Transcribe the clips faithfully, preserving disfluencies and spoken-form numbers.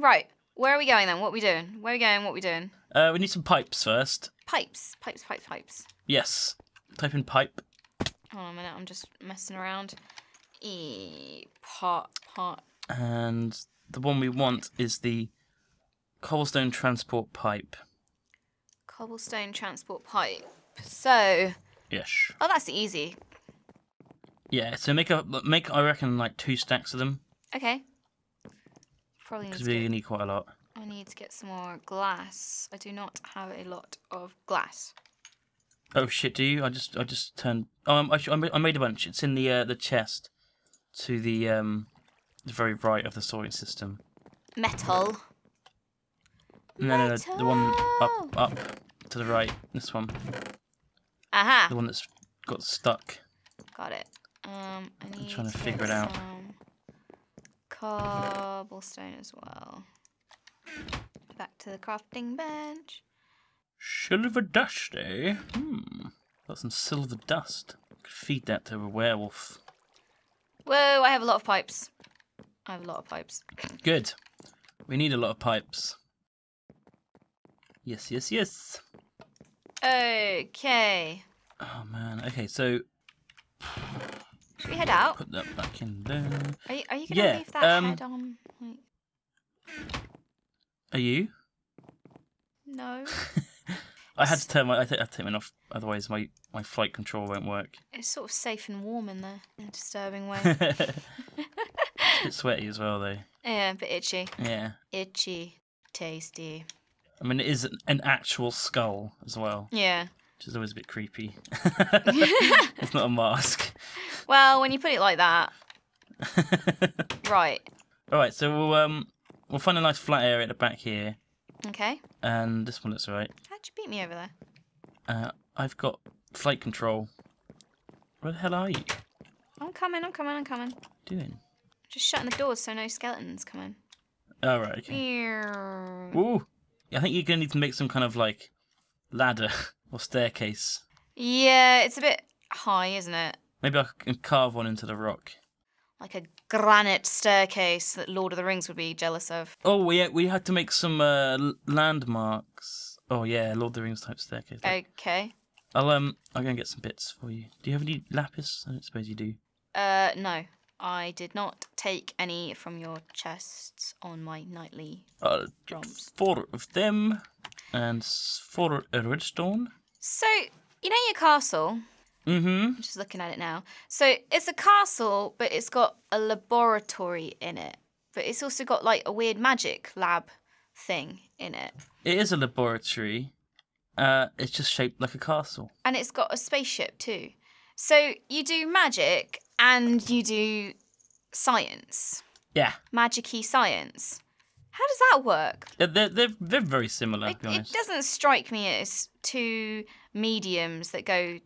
Right. Where are we going then? What are we doing? Where are we going? What are we doing? Uh, we need some pipes first. Pipes. Pipes, pipes, pipes. Yes. Type in pipe. Hold on a minute. I'm just messing around. E part, part. And the one we want is the cobblestone transport pipe. Cobblestone transport pipe. So. Yes. Oh, that's easy. Yeah. So make a make. I reckon like two stacks of them. Okay. Probably because we need quite a lot. I need to get some more glass. I do not have a lot of glass. Oh shit! Do you? I just I just turned. Um, I I made a bunch. It's in the uh, the chest, to the um, the very right of the sorting system. Metal. No, no, no, the, the one up up to the right. This one. Aha. The one that's got stuck. Got it. Um, I need I'm trying to, to figure it out. Cobblestone as well. Back to the crafting bench. Silver dust, eh? Hmm. Got some silver dust. Could feed that to a werewolf. Whoa, I have a lot of pipes. I have a lot of pipes. Good. We need a lot of pipes. Yes, yes, yes. Okay. Oh, man. Okay, so... Should we head out? Put that back in there. Are you, are you going to yeah, leave that um, head on? Like... Are you? No. I had to turn my. I had to take mine off, otherwise my my flight control won't work. It's sort of safe and warm in there, in a disturbing way. It's a bit sweaty as well, though. Yeah, a bit itchy. Yeah. Itchy, tasty. I mean, it is an actual skull as well. Yeah. Which is always a bit creepy. It's not a mask. Well, when you put it like that. Right. All right. So we'll um we'll find a nice flat area at the back here. Okay. And this one looks alright. How'd you beat me over there? Uh, I've got flight control. Where the hell are you? I'm coming, I'm coming, I'm coming. What are you doing? Just shutting the doors so no skeletons come in. Oh, right, okay. Ooh. I think you're going to need to make some kind of, like, ladder or staircase. Yeah, it's a bit high, isn't it? Maybe I can carve one into the rock. Like a granite staircase that Lord of the Rings would be jealous of. Oh, we had, we had to make some uh, landmarks. Oh yeah, Lord of the Rings type staircase. Like. Okay. I'll um, I'll go and get some bits for you. Do you have any lapis? I don't suppose you do. Uh, no, I did not take any from your chests on my nightly. Uh, four of them, and four redstone. So you know your castle. Mm-hmm. I'm just looking at it now. So it's a castle, but it's got a laboratory in it. But it's also got like a weird magic lab thing in it. It is a laboratory. Uh, it's just shaped like a castle. And it's got a spaceship too. So you do magic and you do science. Yeah. Magic-y science. How does that work? They're, they're, they're very similar, it, to be honest. It doesn't strike me as two mediums that go...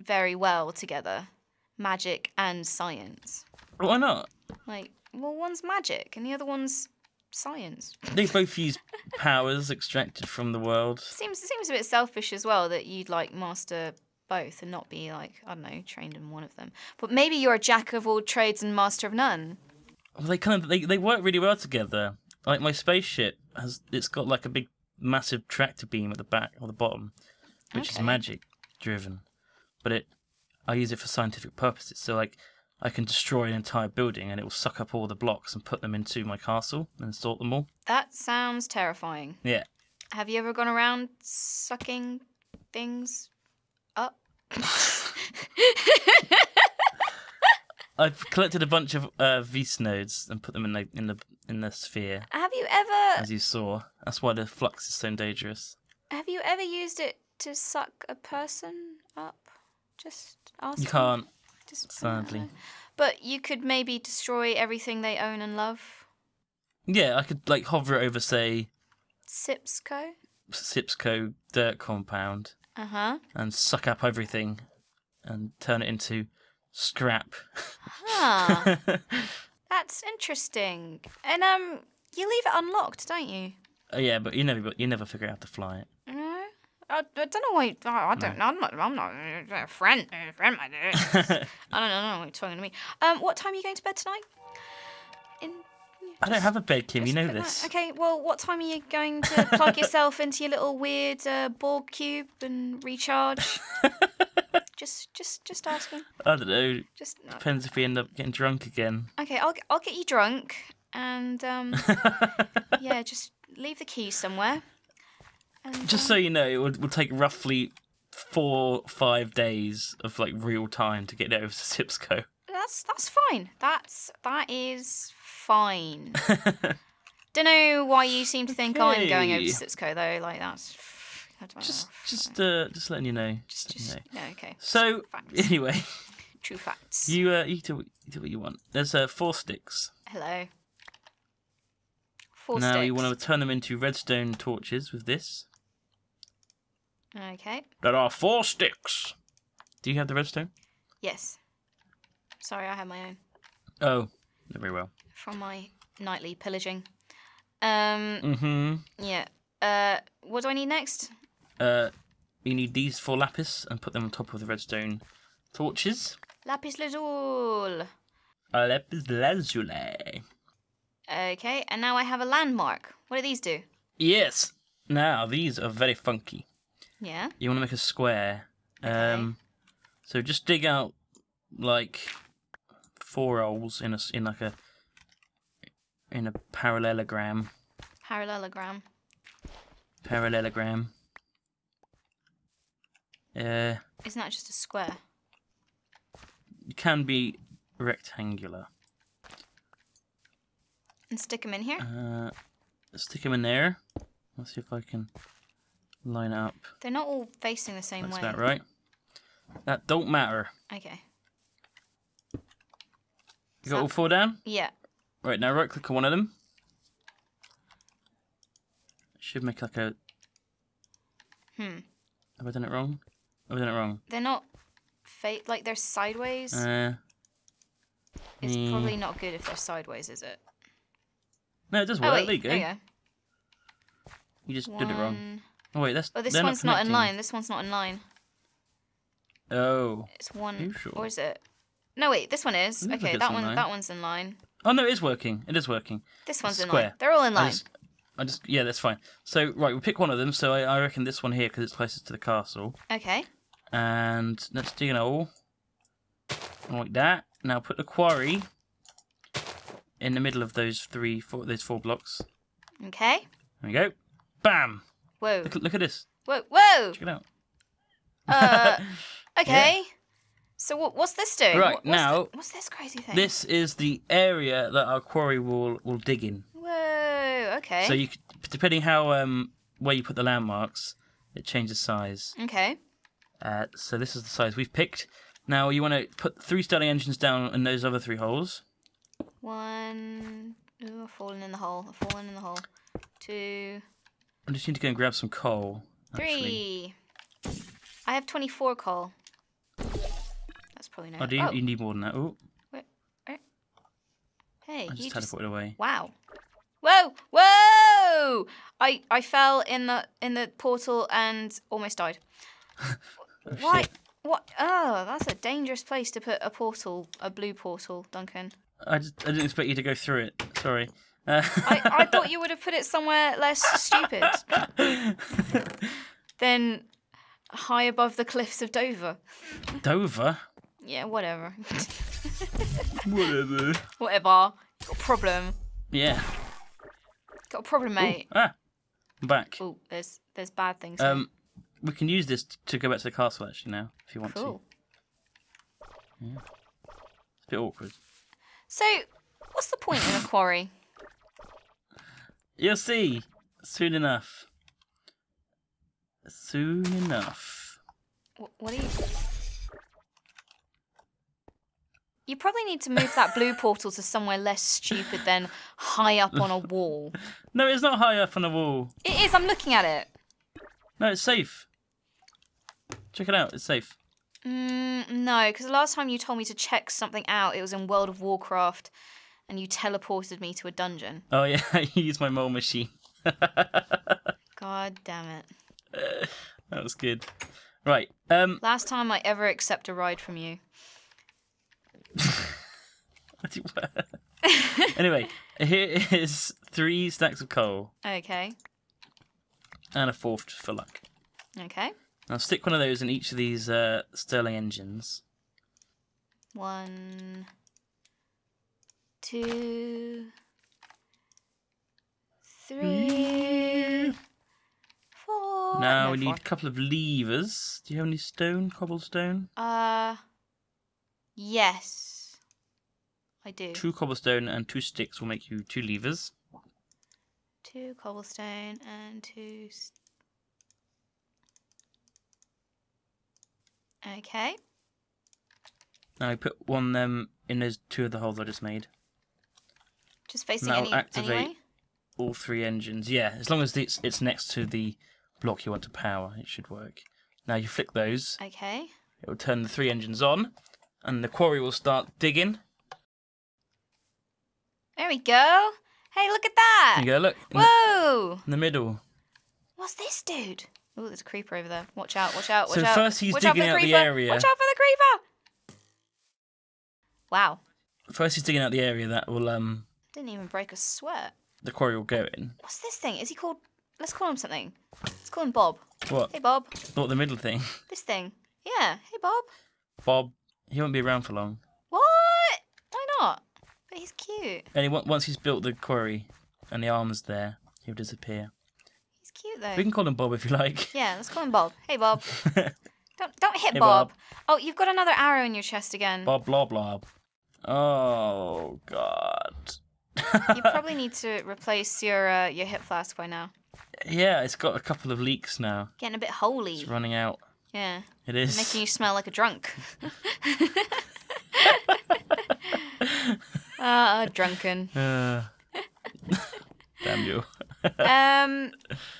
very well together, magic and science. Why not? Like, well, one's magic and the other one's science. They both use powers extracted from the world. Seems seems a bit selfish as well that you'd like master both and not be like, I don't know, trained in one of them. But maybe you're a jack of all trades and master of none. Well, they kind of they they work really well together. Like my spaceship has, it's got like a big massive tractor beam at the back or the bottom, which okay. is magic driven. But it, I use it for scientific purposes. So, like, I can destroy an entire building and it will suck up all the blocks and put them into my castle and sort them all. That sounds terrifying. Yeah. Have you ever gone around sucking things up? I've collected a bunch of uh, Vis nodes and put them in the in the in the sphere. Have you ever? As you saw, that's why the flux is so dangerous. Have you ever used it to suck a person up? Just ask. You can't, just, sadly. But you could maybe destroy everything they own and love. Yeah, I could like hover over, say, Sipsco. Sipsco dirt compound. Uh huh. And suck up everything, and turn it into scrap. Huh. That's interesting. And um, you leave it unlocked, don't you? Uh, yeah, but you never, you never figure out how to fly it. I, I don't know why. I don't know. I'm not. I'm not a friend. A friend, my dear. I don't know. I don't know what you're talking to me. Um, what time are you going to bed tonight? In I don't have a bed, Kim. You know this. Okay, well, what time are you going to plug yourself into your little weird uh, Borg cube and recharge? just, just, just asking. I don't know. Just depends if we end up getting drunk again. Okay, I'll, I'll get you drunk, and um, yeah, just leave the keys somewhere. And, just um, so you know, it would, would take roughly four, five days of like real time to get over to Sipsco. That's that's fine. That's that is. Fine. Don't know why you seem to think okay. I'm going over to Sipsco though. Like that's just know. just uh, just letting you know. Just, just you know. No, okay. So facts. Anyway, true facts. You uh, you do what, you do what you want. There's uh, four sticks. Hello. Four now sticks. Now you want to turn them into redstone torches with this. Okay. There are four sticks. Do you have the redstone? Yes. Sorry, I have my own. Oh, not very well. From my nightly pillaging. Um, mm-hmm. Yeah. Uh, what do I need next? Uh, you need these four lapis and put them on top of the redstone torches. Lapis lazuli. Uh, lapis lazuli. Okay, and now I have a landmark. What do these do? Yes. Now, these are very funky. Yeah? You want to make a square. Okay. Um, so just dig out, like, four holes in a, in like a... In a parallelogram. Parallelogram. Parallelogram. Uh, Isn't that just a square? It can be rectangular. And stick them in here? Uh, stick them in there. Let's see if I can line up. They're not all facing the same way. That's about right. That don't matter. Okay. You got all four down? Yeah. Right, now right click on one of them. Should make like a... Hmm. Have I done it wrong? Have I done it wrong? They're not... Fa like, they're sideways. Uh, it's yeah. probably not good if they're sideways, is it? No, it does work. Oh, wait. There you go. There you go. You just one... did it wrong. Oh, wait, that's... Oh, this one's not, not in line. This one's not in line. Oh. It's one... Are you sure? Or is it? No, wait, this one is. It okay, that one. Line. That one's in line. Oh no, it is working. It is working. This one's square. In line. They're all in line. I just, I just, yeah, that's fine. So right, we pick one of them. So I, I reckon this one here because it's closest to the castle. Okay. And let's do an hole like that. Now put the quarry in the middle of those three, four, those four blocks. Okay. There we go. Bam. Whoa. Look, look at this. Whoa, whoa. Check it out. Uh. Okay. Yeah. So what, what's this doing? Right, what, what's now... The, what's this crazy thing? This is the area that our quarry will, will dig in. Whoa, okay. So you, depending how um where you put the landmarks, it changes size. Okay. Uh, so this is the size we've picked. Now you want to put three Stirling engines down in those other three holes. One... Ooh, I've fallen in the hole. I've fallen in the hole. Two... I just need to go and grab some coal. Actually. Three. I have twenty-four coal. Probably not. Oh, do you, oh. you need more than that? Oh, wait, wait. Hey, I just you teleported just... away. Wow! Whoa! Whoa! I I fell in the in the portal and almost died. Why? What? Oh, that's a dangerous place to put a portal, a blue portal, Duncan. I just I didn't expect you to go through it. Sorry. Uh... I I thought you would have put it somewhere less stupid than high above the cliffs of Dover. Dover. Yeah, whatever. whatever. Whatever. Got a problem. Yeah. Got a problem, mate. Ooh, ah, I'm back. Oh, there's there's bad things. Um, here. We can use this to go back to the castle actually now, if you want cool. to. Yeah. It's a bit awkward. So, what's the point in a quarry? You'll see soon enough. Soon enough. What, what are you? You probably need to move that blue portal to somewhere less stupid than high up on a wall. No, it's not high up on a wall. It is. I'm looking at it. No, it's safe. Check it out. It's safe. Mm, no, because the last time you told me to check something out, it was in World of Warcraft, and you teleported me to a dungeon. Oh, yeah. I used my mole machine. God damn it. Uh, that was good. Right. Um, last time I ever accept a ride from you. Anyway, here is three stacks of coal. Okay. And a fourth for luck. Okay. Now stick one of those in each of these uh, Stirling engines. One, two, three, four. Now no, we need four. a couple of levers. Do you have any stone, cobblestone? Uh, yes, I do. Two cobblestone and two sticks will make you two levers. Two cobblestone and two sticks. Okay. Now I put one of them in those two of the holes I just made. Just facing any, activate anyway? all three engines. Yeah, as long as it's it's next to the block you want to power, it should work. Now you flick those. Okay. It will turn the three engines on, and the quarry will start digging. There we go. Hey, look at that. There you go, look. Whoa. In the, in the middle. What's this, dude? Oh, there's a creeper over there. Watch out, watch out, watch so out. So first he's watch digging out, out the area. Watch out for the creeper! Wow. First he's digging out the area that will... um. Didn't even break a sweat. The quarry will go in. What's this thing? Is he called... Let's call him something. Let's call him Bob. What? Hey, Bob. Not the middle thing. This thing. Yeah. Hey, Bob. Bob. He won't be around for long. What? Why not? But he's cute. And he, once he's built the quarry and the armor's there, he'll disappear. Cute though. We can call him Bob if you like. Yeah, let's call him Bob. Hey Bob. don't don't hit hey, Bob. Bob. Oh, you've got another arrow in your chest again. Bob blah blah. Oh God. You probably need to replace your uh, your hip flask by now. Yeah, it's got a couple of leaks now. Getting a bit holy. It's running out. Yeah. It is. It's making you smell like a drunk. Ah, uh, drunken. Uh, damn you. um.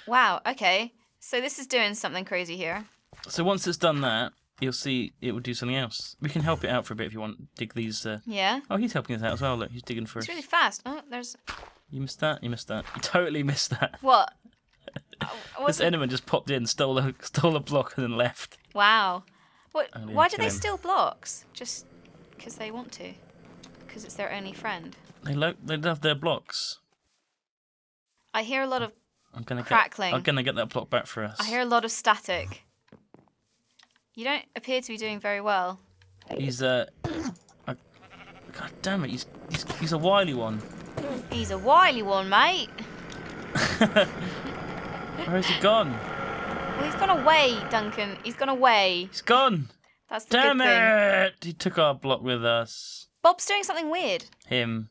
Wow. Okay. So this is doing something crazy here. So once it's done that, you'll see it will do something else. We can help it out for a bit if you want. Dig these. Uh... Yeah. Oh, he's helping us out as well. Look, he's digging for us. It's really fast. Oh, there's. You missed that. You missed that. You totally missed that. What? This enderman just popped in, stole a stole a block, and then left. Wow. What? Why do they him. steal blocks? Just because they want to? Because it's their only friend. They love. They love their blocks. I hear a lot of I'm gonna crackling. Get, I'm going to get that block back for us. I hear a lot of static. You don't appear to be doing very well. He's a... a God damn it, he's, he's, he's a wily one. He's a wily one, mate. Where has he gone? Well, he's gone away, Duncan. He's gone away. He's gone. That's the damn good thing. Damn it! He took our block with us. Bob's doing something weird. Him.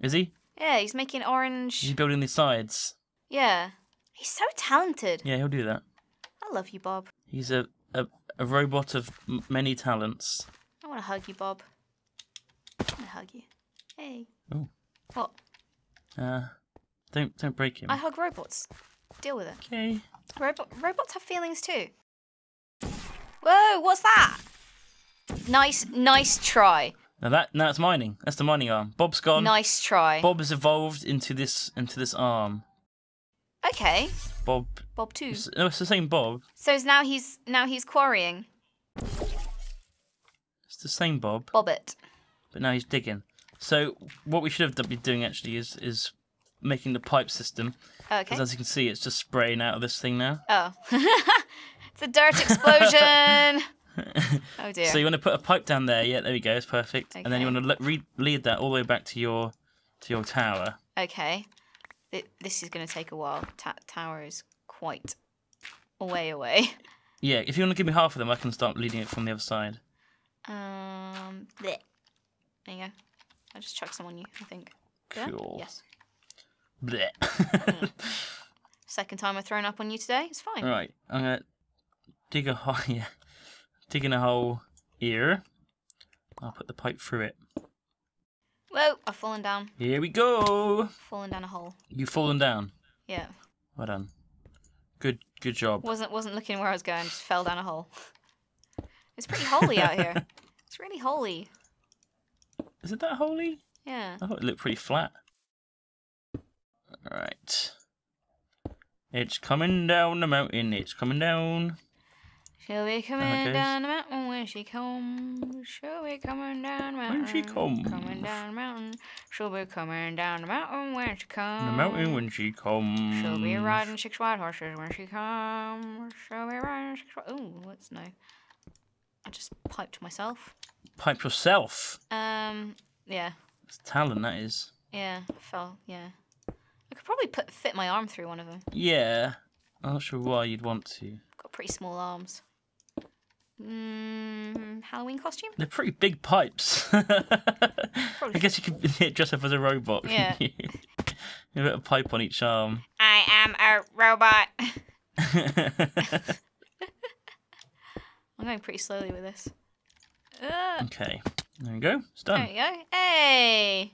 Is he? Yeah, he's making orange... He's building the sides. Yeah. He's so talented. Yeah, he'll do that. I love you, Bob. He's a, a, a robot of m many talents. I want to hug you, Bob. I want to hug you. Hey. Oh. What? Uh, don't, don't break him. I hug robots. Deal with it. Okay. Robo robots have feelings too. Whoa, what's that? Nice, nice try. Now that now it's mining. That's the mining arm. Bob's gone. Nice try. Bob has evolved into this into this arm. Okay. Bob. Bob too. It's, no, it's the same Bob. So now he's now he's quarrying. It's the same Bob. Bobbit. But now he's digging. So what we should have been doing actually is is making the pipe system. Okay. Because as you can see, it's just spraying out of this thing now. Oh. It's a dirt explosion. Oh dear. So you want to put a pipe down there? Yeah, there we go. It's perfect. Okay. And then you want to le re lead that all the way back to your to your tower. Okay. It, this is going to take a while. Ta tower is quite a way away. Yeah. If you want to give me half of them, I can start leading it from the other side. Um. Bleh. There you go. I'll just chuck some on you. I think. Cool. Yes. Bleh. mm. Second time I've thrown up on you today. It's fine. All right. I'm gonna dig a hole. Yeah. Digging a hole here. I'll put the pipe through it. Whoa, I've fallen down. Here we go. Fallen down a hole. You've fallen down? Yeah. Well done. Good good job. Wasn't wasn't looking where I was going, just fell down a hole. It's pretty holy out here. It's really holy. Is it that holy? Yeah. I thought it looked pretty flat. Alright. It's coming down the mountain, it's coming down. She'll be coming down the mountain when she comes, she'll be coming down the mountain. When she comes. Coming down the mountain. She'll be coming down the mountain when she comes. The mountain when she comes. She'll be riding six white horses when she comes. She'll be riding six white... Ooh, what's no... I just piped myself. Piped yourself? Um, yeah. It's talent, that is. Yeah, I fell, yeah. I could probably put fit my arm through one of them. Yeah. I'm not sure why you'd want to. Got pretty small arms. Mm, Halloween costume? They're pretty big pipes. I guess you could dress up as a robot. Yeah. Couldn't you? You put a pipe on each arm. I am a robot. I'm going pretty slowly with this. Uh, okay. There we go. It's done. There we go. Hey!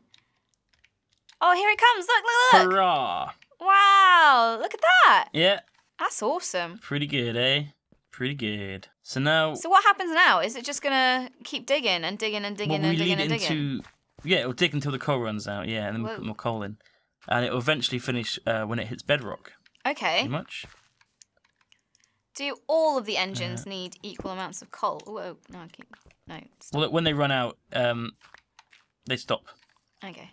Oh, here it comes. Look, look, look! Hurrah! Wow! Look at that! Yeah. That's awesome. Pretty good, eh? Pretty good. So now... So what happens now? Is it just going to keep digging and digging and digging well, and digging and digging? Into, yeah, it'll dig until the coal runs out, yeah, and then we'll put more coal in. And it'll eventually finish uh, when it hits bedrock. Okay. Pretty much. Do all of the engines uh, need equal amounts of coal? Whoa, no, I keep... No, stop. Well, when they run out, um, they stop. Okay.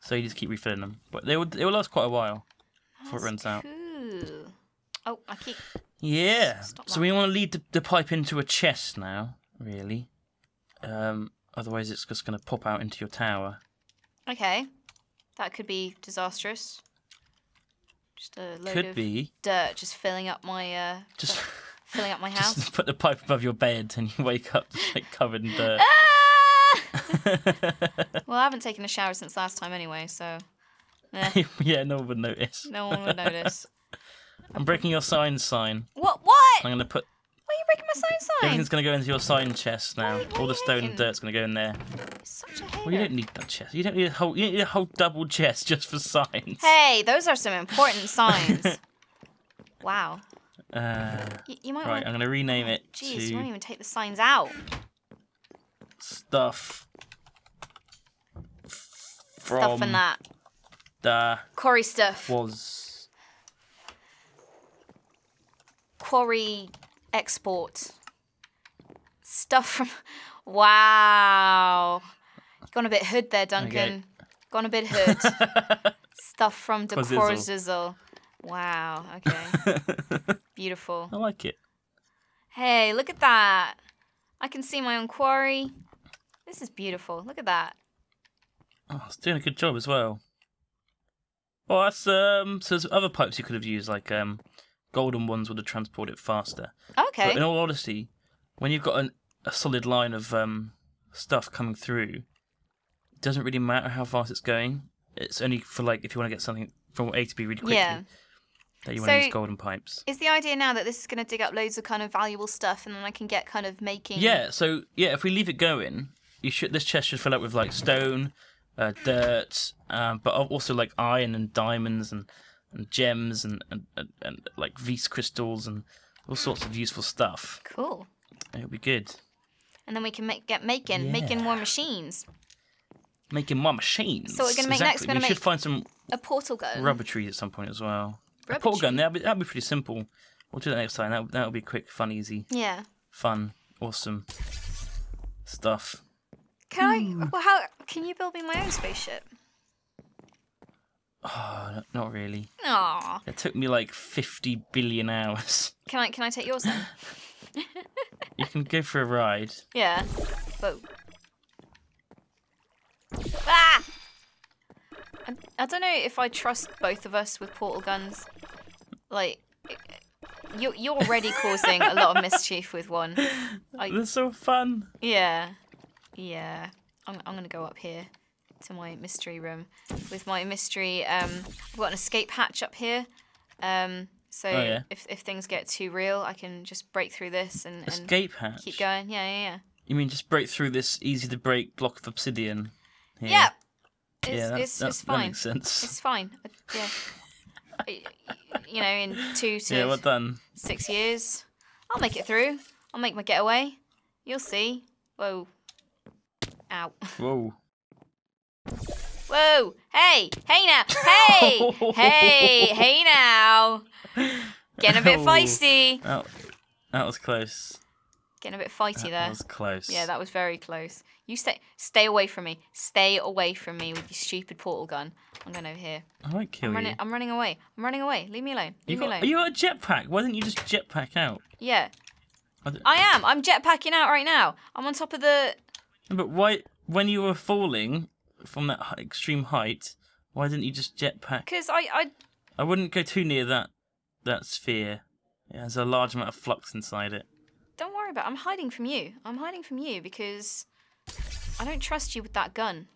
So you just keep refilling them. But they will, it will last quite a while before it runs out. Cool. Oh, I keep... Yeah. Stop so we way. want to lead the, the pipe into a chest now, really. Um, otherwise it's just going to pop out into your tower. Okay. That could be disastrous. Just a load could of be. dirt just filling up my... Uh, just... filling up my house. Just put the pipe above your bed and you wake up just, like, covered in dirt. Ah! Well, I haven't taken a shower since last time anyway, so... Eh. Yeah, no one would notice. No one would notice. I'm breaking your sign sign. What? What? I'm going to put... Why are you breaking my sign sign? Everything's going to go into your sign chest now. Wait, all the stone making? and dirt's going to go in there. Such a hater. Well, you don't need that chest. You don't need a whole, you don't need a whole double chest just for signs. Hey, those are some important signs. Wow. Uh, you, you might right, want... I'm going to rename it oh, Jeez, to... you won't even take the signs out. Stuff. From stuff and that. The... Quarry stuff. Was... Quarry export stuff from. Wow, gone a bit hood there, Duncan. Okay. Gone a bit hood. Stuff from the Corzizzle. Wow. Okay. Beautiful. I like it. Hey, look at that! I can see my own quarry. This is beautiful. Look at that. Oh, it's doing a good job as well. Oh, that's um. So there's other pipes you could have used, like um. golden ones would have transported it faster. Okay. But in all honesty, when you've got an, a solid line of um, stuff coming through, it doesn't really matter how fast it's going. It's only for, like, if you want to get something from A to B really quickly yeah. that you so want to use golden pipes. Is the idea now that this is going to dig up loads of kind of valuable stuff and then I can get kind of making... Yeah, so, yeah, if we leave it going, you should this chest should fill up with, like, stone, uh, dirt, um, but also, like, iron and diamonds and... and gems and, and, and, and like Vs crystals and all sorts of useful stuff. Cool. It'll be good. And then we can make, get making, yeah. making more machines. Making more machines. So we're going to make exactly. next. We're going to make should find some a portal gun. Rubber trees at some point as well. Rubber a portal tree? gun. That'll be, that'll be pretty simple. We'll do that next time. That'll, that'll be quick, fun, easy. Yeah. Fun, awesome stuff. Can mm. I? Well, how can you build me my own spaceship? Oh, not really. Aww. It took me like fifty billion hours. Can I can I take yours then? You can go for a ride. Yeah. Whoa. Ah! I, I don't know if I trust both of us with portal guns. Like, you you're already causing a lot of mischief with one. I, They're so fun. Yeah. Yeah. I'm I'm gonna go up here. To my mystery room with my mystery um I've got an escape hatch up here um so oh, yeah. if, if things get too real I can just break through this and, escape and hatch. keep going yeah yeah yeah you mean just break through this easy to break block of obsidian here. yeah it's, yeah that, it's, that, it's fine that makes sense. it's fine yeah you know in two to yeah, well done. six years I'll make it through. I'll make my getaway, you'll see. Whoa, ow, whoa. Whoa! Hey! Hey now! Hey! Hey! Hey now! Getting a bit feisty. Oh, that was close. Getting a bit fighty that there. That was close. Yeah, that was very close. You stay stay away from me. Stay away from me with your stupid portal gun. I'm going over here. I won't kill I'm running, you. I'm running away. I'm running away. Leave me alone. Leave you me got, alone. Are you got a jetpack? Why didn't you just jetpack out? Yeah. I, I am. I'm jetpacking out right now. I'm on top of the... But why, when you were falling from that extreme height, why didn't you just jetpack? Because I, I... I wouldn't go too near that, that sphere. It has a large amount of flux inside it. Don't worry about it. I'm hiding from you. I'm hiding from you because I don't trust you with that gun.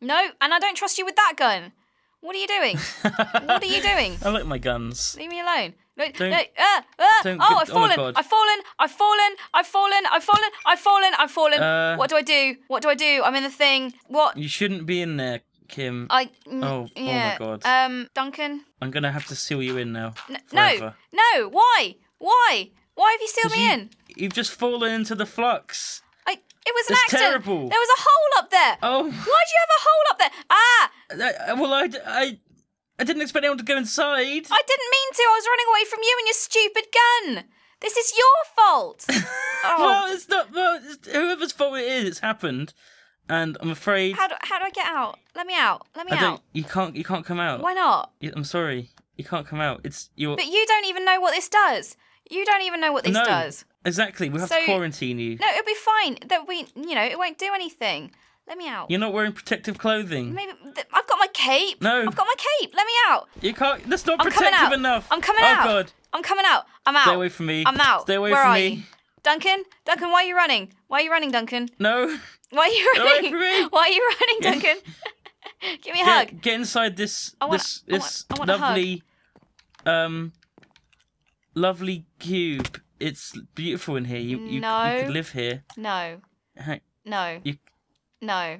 No, and I don't trust you with that gun. What are you doing? What are you doing? I like my guns. Leave me alone. No, don't, no, uh, uh. Don't oh, I've fallen. Oh I've fallen. I've fallen. I've fallen. I've fallen. I've fallen. I've fallen. Uh, what do I do? What do I do? I'm in the thing. What? You shouldn't be in there, Kim. I. Oh, yeah. Oh my God. Um, Duncan. I'm gonna have to seal you in now. N forever. No, no. Why? Why? Why have you sealed me you, in? You've just fallen into the flux. I, it was an That's accident. Terrible. There was a hole up there. Oh. Why do you have a hole up there? Ah. I, well, I, I, I didn't expect anyone to go inside. I didn't mean to. I was running away from you and your stupid gun. This is your fault. Oh. Well, it's not. Well, it's, whoever's fault it is, it's happened. And I'm afraid. How do, how do I get out? Let me out. Let me I out. Don't, you can't. You can't come out. Why not? I'm sorry. You can't come out. It's your. But you don't even know what this does. You don't even know what this no, does. Exactly. We'll have so, to quarantine you. No, it'll be fine. That we, you know, it won't do anything. Let me out. You're not wearing protective clothing. Maybe I've got my cape. No. I've got my cape. Let me out. You can't. That's not I'm protective enough. I'm coming oh, out. Oh God. I'm coming out. I'm out. Stay away from me. I'm out. Stay away Where from me. You? Duncan? Duncan, why are you running? Why are you running, Duncan? No. Why are you running? Away from me. Why are you running, Duncan? Give me a get, hug. Get inside this I want, this, I want, this I want lovely um Lovely cube. It's beautiful in here. You you, no. you could live here. No. Hey. No. You... No.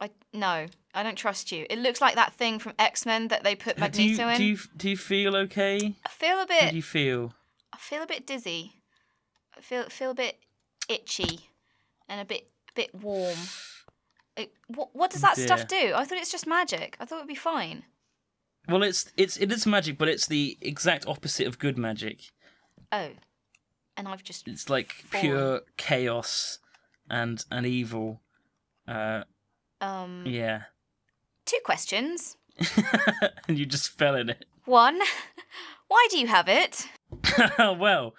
I no. I don't trust you. It looks like that thing from X Men that they put Magneto do you, in. Do you do you feel okay? I feel a bit. How do you feel? I feel a bit dizzy. I feel feel a bit itchy, and a bit a bit warm. It, what what does that yeah. stuff do? I thought it's just magic. I thought it'd be fine. Well, it's it's it is magic, but it's the exact opposite of good magic. Oh, and I've just—it's like fallen. Pure chaos and and evil. Uh, um. Yeah. Two questions. And you just fell in it. One, why do you have it? Well,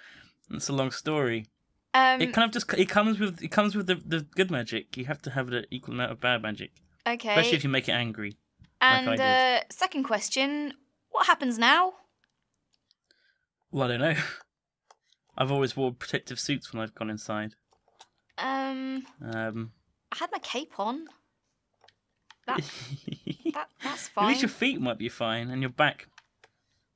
that's a long story. Um, it kind of just—it comes with it comes with the the good magic. You have to have an equal amount of bad magic. Okay. Especially if you make it angry. And like uh, second question, what happens now? Well, I don't know. I've always worn protective suits when I've gone inside. Um. Um. I had my cape on. That, that that's fine. At least your feet might be fine, and your back.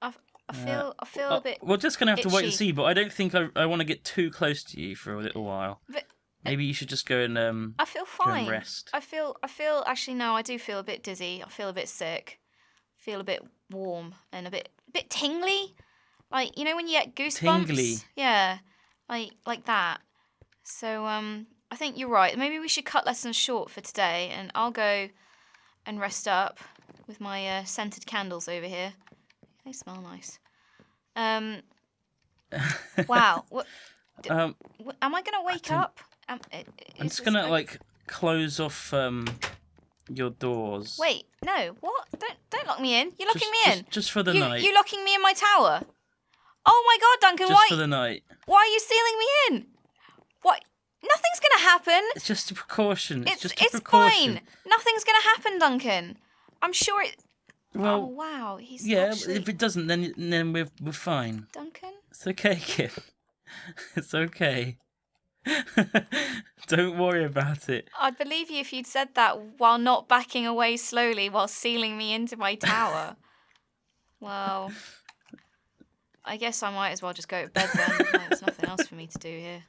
I I feel uh, I feel a bit. We're just gonna have itchy. to wait and see, but I don't think I I want to get too close to you for a little while. But, Maybe you should just go and um. I feel fine. Go and rest. I feel. I feel. Actually, no. I do feel a bit dizzy. I feel a bit sick. I feel a bit warm and a bit, a bit tingly. Like you know when you get goosebumps. Tingly. Yeah, like like that. So um, I think you're right. Maybe we should cut lessons short for today, and I'll go and rest up with my uh, scented candles over here. They smell nice. Um. Wow. What? Um, am I gonna wake up? Um, it, I'm just gonna, like, close off um, your doors. Wait, no, what? Don't don't lock me in. You're locking just, me in. Just, just for the you, night. You're locking me in my tower. Oh my God, Duncan, just why? Just for the night. Why are you sealing me in? What? Nothing's gonna happen. It's just a precaution. It's, it's just a it's precaution. Fine. Nothing's gonna happen, Duncan. I'm sure it. Well, oh wow, he's yeah. Actually... If it doesn't, then then we're we're fine. Duncan. It's okay, Kim. It's okay. Don't worry about it. I'd believe you if you'd said that while not backing away slowly while sealing me into my tower. Well, I guess I might as well just go to bed then. Like, there's nothing else for me to do here.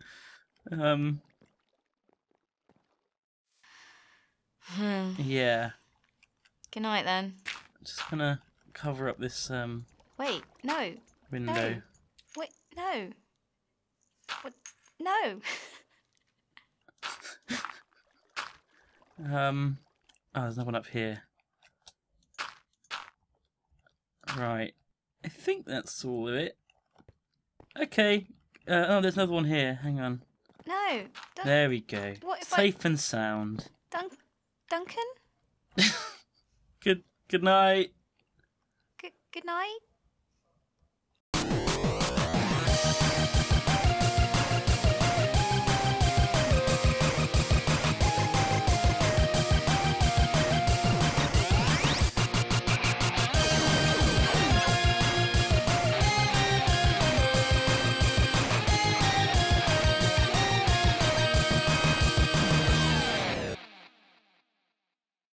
Um. Hmm. Yeah. Good night then. I'm just gonna cover up this um. Wait, no. Window. No. Wait, no. What? No. um. Oh, there's no one up here. Right. I think that's all of it. Okay. Uh, oh, there's another one here. Hang on. No. Dun there we go. What, Safe I... and sound. Dun Duncan? Good good night. Good good night.